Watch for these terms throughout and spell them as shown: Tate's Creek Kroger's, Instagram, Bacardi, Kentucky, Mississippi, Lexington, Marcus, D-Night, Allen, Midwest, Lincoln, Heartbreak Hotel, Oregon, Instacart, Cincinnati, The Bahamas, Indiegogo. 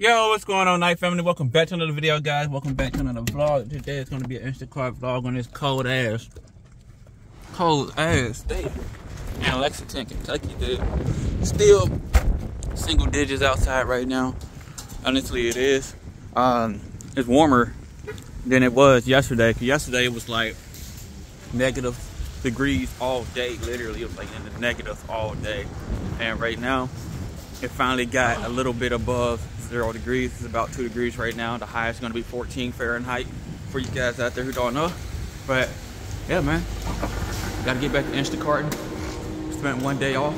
Yo, what's going on, Night Family? Welcome back to another video, guys. Welcome back to another vlog. Today is going to be an Instacart vlog on this cold ass day in Lexington, Kentucky, dude. Still single digits outside right now. Honestly, it is. It's warmer than it was yesterday. Cause yesterday it was like -degrees all day. Literally, it was like in the negatives all day. And right now, it finally got a little bit above 0 degrees. It's about 2 degrees right now. The high is going to be 14 Fahrenheit for you guys out there who don't know. But yeah, man, got to get back to Instacart. Spent one day off.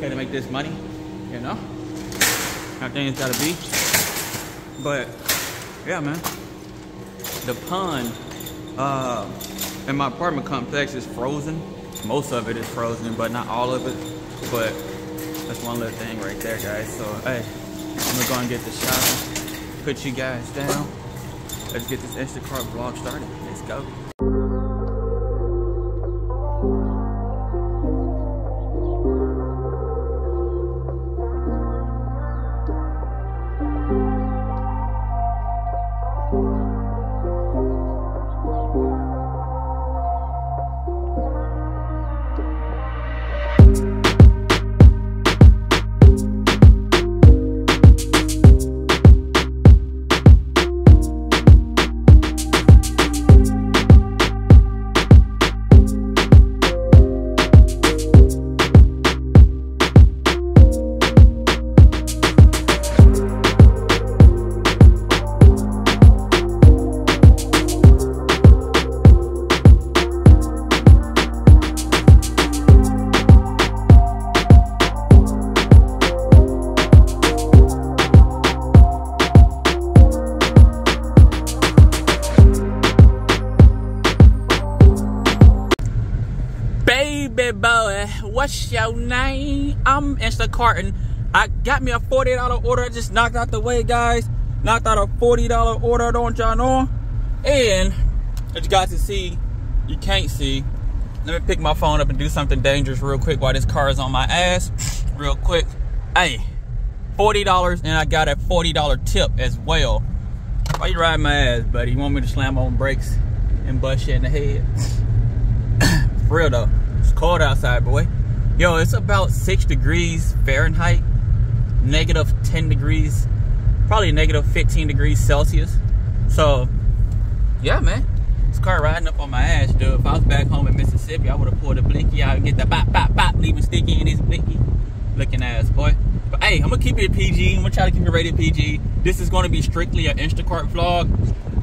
Got to make this money, you know, how things got to be. But yeah, man, the pond in my apartment complex is frozen. Most of it is frozen, but not all of it. But that's one little thing right there, guys. So, hey, I'm gonna go and get the shot, put you guys down. Let's get this Instacart vlog started. Let's go. Boy, what's your name? I'm Instacarting. I got me a $40 order. I just knocked out the way, guys. Knocked out a $40 order, don't y'all know? And as you guys can see, you can't see. Let me pick my phone up and do something dangerous real quick while this car is on my ass. Real quick. Hey, $40, and I got a $40 tip as well. Why you riding my ass, buddy? You want me to slam on brakes and bust you in the head? For real though. It's cold outside, boy. Yo, it's about 6 degrees Fahrenheit, -10 degrees, probably -15 degrees Celsius. So, yeah, man, this car riding up on my ass, dude. If I was back home in Mississippi, I would have pulled a blinky out and get the bop, bop, bop, leaving sticky in his blinky looking ass, boy. But hey, I'm gonna keep it PG. I'm gonna try to keep it rated PG. This is gonna be strictly an Instacart vlog.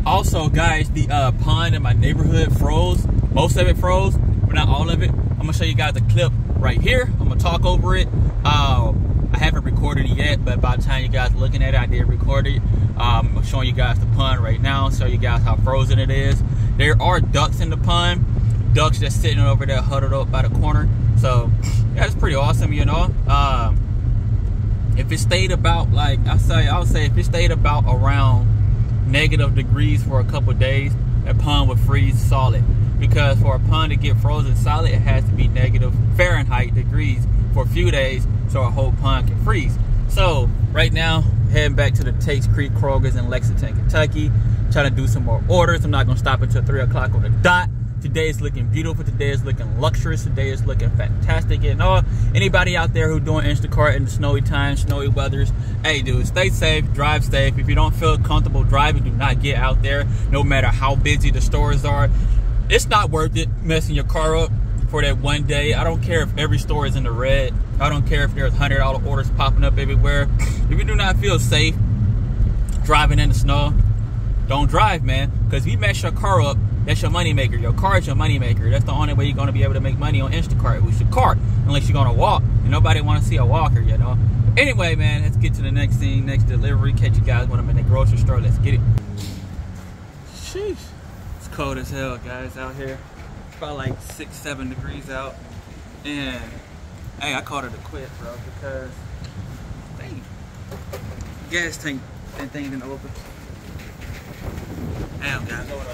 Also, guys, the pond in my neighborhood froze. Most of it froze, but not all of it. I'm gonna show you guys a clip right here. I'm gonna talk over it. I haven't recorded it yet, but by the time you guys are looking at it, I did record it. I'm showing you guys the pond right now, show you guys how frozen it is. There are ducks in the pond, ducks that's sitting over there huddled up by the corner. So yeah, it's pretty awesome, you know. If it stayed about, like I would say if it stayed about around -degrees for a couple days, that pond would freeze solid. Because for a pond to get frozen solid, it has to be -Fahrenheit degrees for a few days so a whole pond can freeze. So right now, heading back to the Tate's Creek Kroger's in Lexington, Kentucky, trying to do some more orders. I'm not gonna stop until 3 o'clock on the dot. Today is looking beautiful. Today is looking luxurious. Today is looking fantastic. And all anybody out there who doing Instacart in the snowy times, snowy weathers, hey dude, stay safe, drive safe. If you don't feel comfortable driving, do not get out there, no matter how busy the stores are. It's not worth it messing your car up for that one day. I don't care if every store is in the red. I don't care if there's $100 orders popping up everywhere. If you do not feel safe driving in the snow, don't drive, man. Because if you mess your car up, that's your moneymaker. Your car is your moneymaker. That's the only way you're going to be able to make money on Instacart with your car. Unless you're going to walk. And nobody want to see a walker, you know. But anyway, man, let's get to the next scene, next delivery. Catch you guys when I'm in the grocery store. Let's get it. Sheesh. Cold as hell, guys, out here. It's about like 6-7 degrees out, and hey, I called it a quit, bro, because dang, gas tank and thing didn't open. Damn, guys, hold up.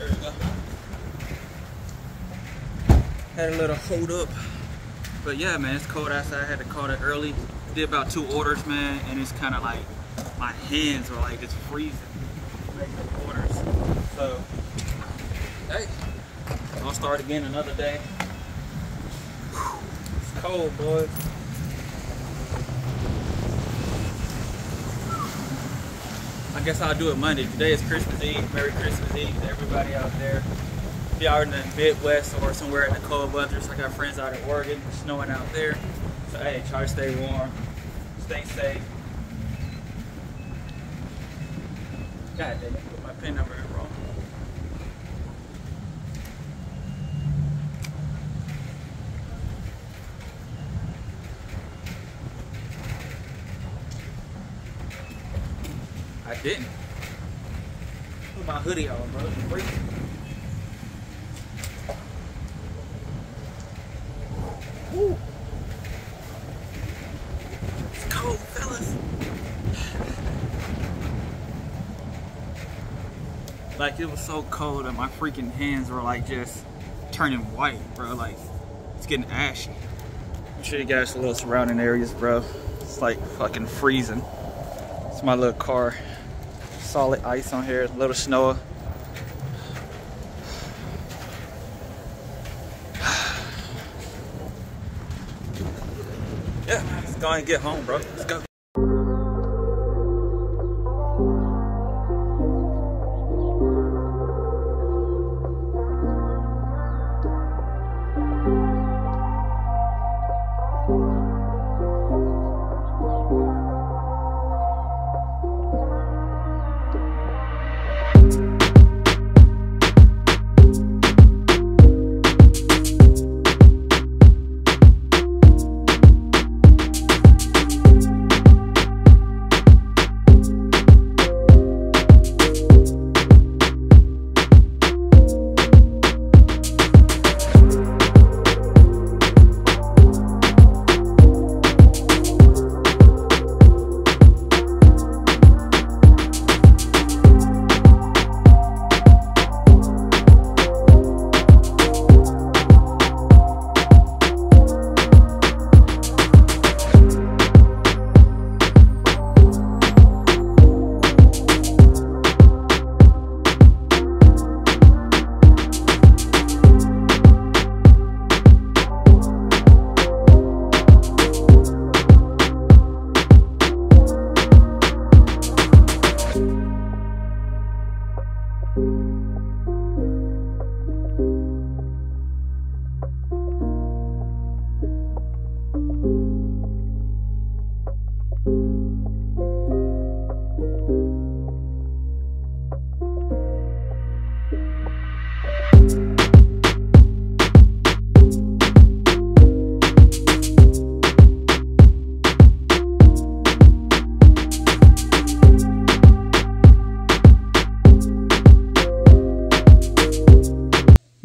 There we go. Had a little hold up But yeah, man, it's cold outside. I had to call it early. Did about 2 orders, man, and it's kind of like my hands were like just freezing making the orders. So, hey, I'll start again another day. It's cold, boys. I guess I'll do it Monday. Today is Christmas Eve. Merry Christmas Eve to everybody out there. If y'all are in the Midwest or somewhere in the cold weather, I got friends out in Oregon, it's snowing out there. So hey, try to stay warm, stay safe. God damn it, I put my PIN number in wrong. I didn't. Put my hoodie on, bro. It's freezing. Woo. It's cold, fellas. Like, it was so cold that my freaking hands were like just turning white, bro. Like, it's getting ashy. Make sure you guys the little surrounding areas, bro. It's like fucking freezing. It's my little car. Solid ice on here, a little snow. Yeah, let's go and get home, bro. Let's go.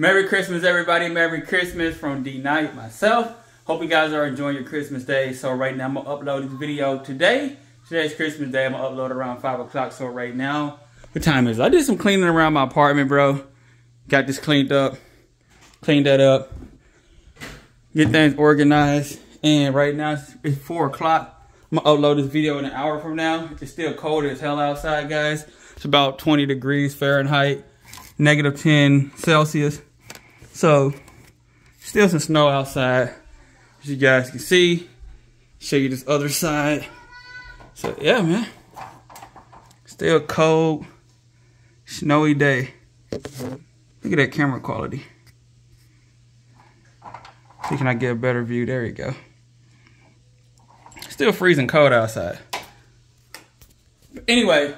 Merry Christmas, everybody. Merry Christmas from D-Night myself. Hope you guys are enjoying your Christmas day. So right now I'm going to upload this video today. Today's Christmas day. I'm going to upload around 5 o'clock. So right now, what time is it? I did some cleaning around my apartment, bro. Got this cleaned up. Cleaned that up. Get things organized. And right now it's 4 o'clock. I'm going to upload this video in an hour from now. It's still cold as hell outside, guys. It's about 20 degrees Fahrenheit. Negative 10 Celsius. So, still some snow outside, as you guys can see. Show you this other side. So, yeah, man. Still cold, snowy day. Look at that camera quality. See, can I get a better view? There you go. Still freezing cold outside. But anyway,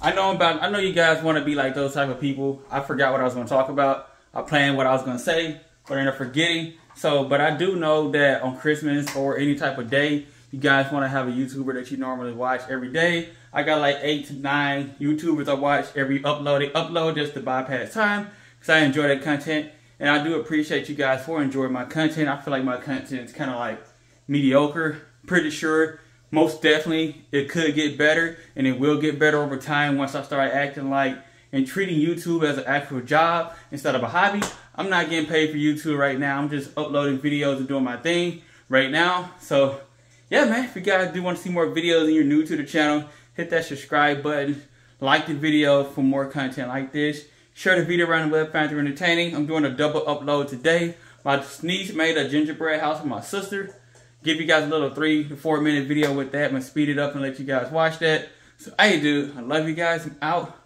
I know you guys want to be like those type of people. I forgot what I was going to talk about. I planned what I was going to say, but I ended up forgetting. So, but I do know that on Christmas or any type of day, you guys want to have a YouTuber that you normally watch every day. I got like 8 to 9 YouTubers I watch every upload just to bypass time because I enjoy that content. And I do appreciate you guys for enjoying my content. I feel like my content is kind of like mediocre, pretty sure. Most definitely, it could get better and it will get better over time once I start acting like and treating YouTube as an actual job instead of a hobby. I'm not getting paid for YouTube right now. I'm just uploading videos and doing my thing. right now. So yeah, man, if you guys do want to see more videos and you're new to the channel, hit that subscribe button, like the video for more content like this. Share the video around the web, find it entertaining. I'm doing a double upload today. My niece made a gingerbread house with my sister. Give you guys a little 3 to 4 minute video with that. I'm gonna speed it up and let you guys watch that. So hey dude, I love you guys. I'm out.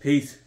Peace.